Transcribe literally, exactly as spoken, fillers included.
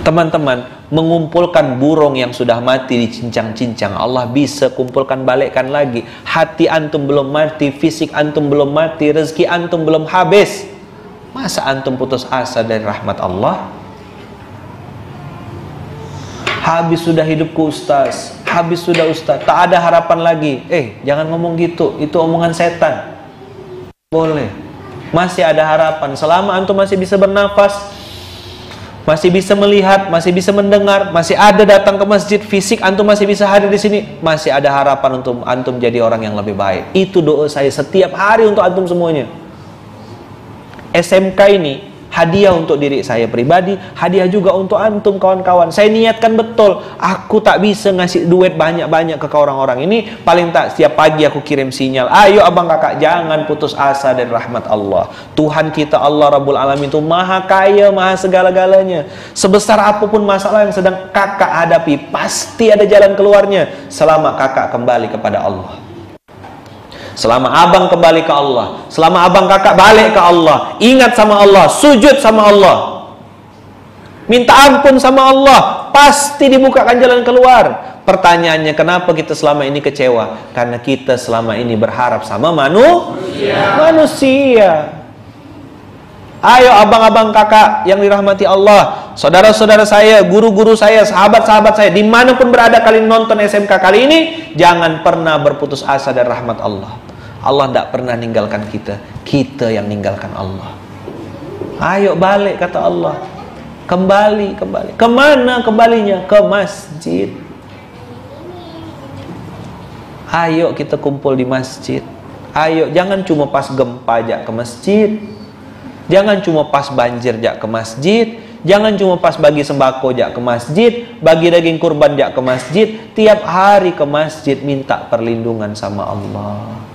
Teman-teman, mengumpulkan burung yang sudah mati dicincang-cincang, Allah bisa kumpulkan balikkan lagi. Hati antum belum mati, fisik antum belum mati, rezeki antum belum habis. Masa antum putus asa dari rahmat Allah? Habis sudah hidupku Ustaz, habis sudah Ustaz, tak ada harapan lagi. Eh, jangan ngomong gitu, itu omongan setan. Boleh, masih ada harapan. Selama antum masih bisa bernafas, masih bisa melihat, masih bisa mendengar, masih ada datang ke masjid, fisik antum masih bisa hadir di sini, masih ada harapan untuk antum jadi orang yang lebih baik. Itu doa saya setiap hari untuk antum semuanya. S M K ini hadiah untuk diri saya pribadi, hadiah juga untuk antum kawan-kawan. Saya niatkan betul, aku tak bisa ngasih duit banyak-banyak ke orang-orang ini. Paling tak setiap pagi aku kirim sinyal, ayo abang kakak jangan putus asa dari rahmat Allah. Tuhan kita Allah Rabbul Alamin itu maha kaya, maha segala-galanya. Sebesar apapun masalah yang sedang kakak hadapi, pasti ada jalan keluarnya selama kakak kembali kepada Allah. Selama abang kembali ke Allah, selama abang kakak balik ke Allah, ingat sama Allah, sujud sama Allah, minta ampun sama Allah, pasti dibukakan jalan keluar. Pertanyaannya, kenapa kita selama ini kecewa? Karena kita selama ini berharap sama manu? manusia. manusia. Ayo abang-abang kakak yang dirahmati Allah, saudara-saudara saya, guru-guru saya, sahabat-sahabat saya, dimanapun berada kalian nonton S M K kali ini, jangan pernah berputus asa dari rahmat Allah. Allah tidak pernah ninggalkan kita, kita yang ninggalkan Allah. Ayo balik, kata Allah. Kembali, kembali. Kemana kembalinya? Ke masjid. Ayo kita kumpul di masjid. Ayo, jangan cuma pas gempa aja ke masjid, jangan cuma pas banjir aja ke masjid, jangan cuma pas bagi sembako aja ke masjid, bagi daging kurban aja ke masjid. Tiap hari ke masjid, minta perlindungan sama Allah.